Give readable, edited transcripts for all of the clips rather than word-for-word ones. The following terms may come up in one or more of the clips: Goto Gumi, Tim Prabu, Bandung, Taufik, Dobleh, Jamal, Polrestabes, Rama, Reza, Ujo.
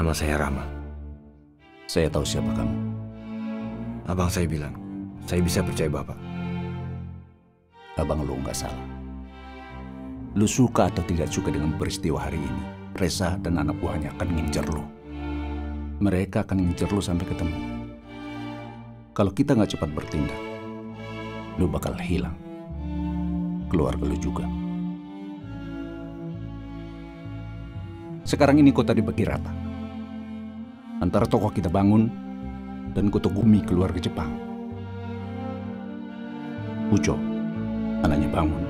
Nama saya Rama. Saya tahu siapa kamu. Abang saya bilang, saya bisa percaya Bapak. Abang lu nggak salah. Lu suka atau tidak suka dengan peristiwa hari ini, Reza dan anak buahnya akan ngincer lu. Mereka akan ngincer lu sampai ketemu. Kalau kita nggak cepat bertindak, lu bakal hilang. Keluarga lu juga. Sekarang ini kota dibagi rata. Antara tokoh kita bangun dan Goto Gumi keluar ke Jepang. Ujo, anaknya bangun,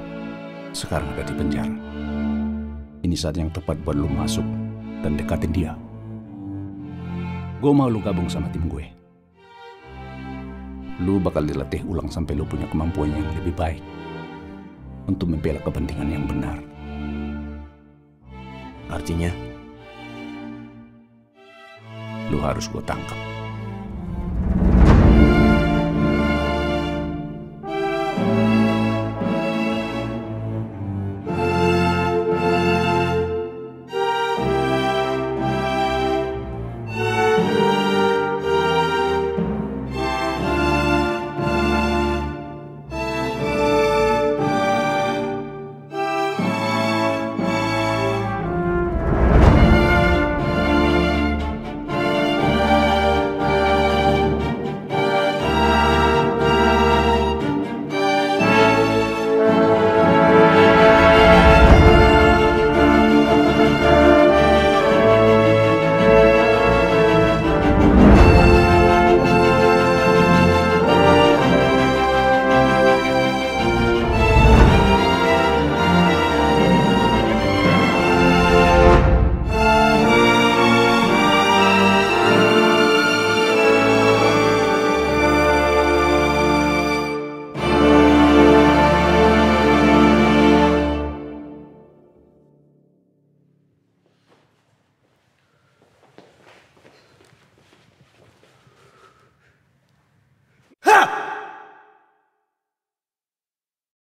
sekarang ada di penjara. Ini saat yang tepat buat lu masuk dan dekatin dia. Gue mau lu gabung sama tim gue. Lu bakal dilatih ulang sampai lu punya kemampuan yang lebih baik untuk membela kepentingan yang benar. Artinya, lu harus gue tangkap.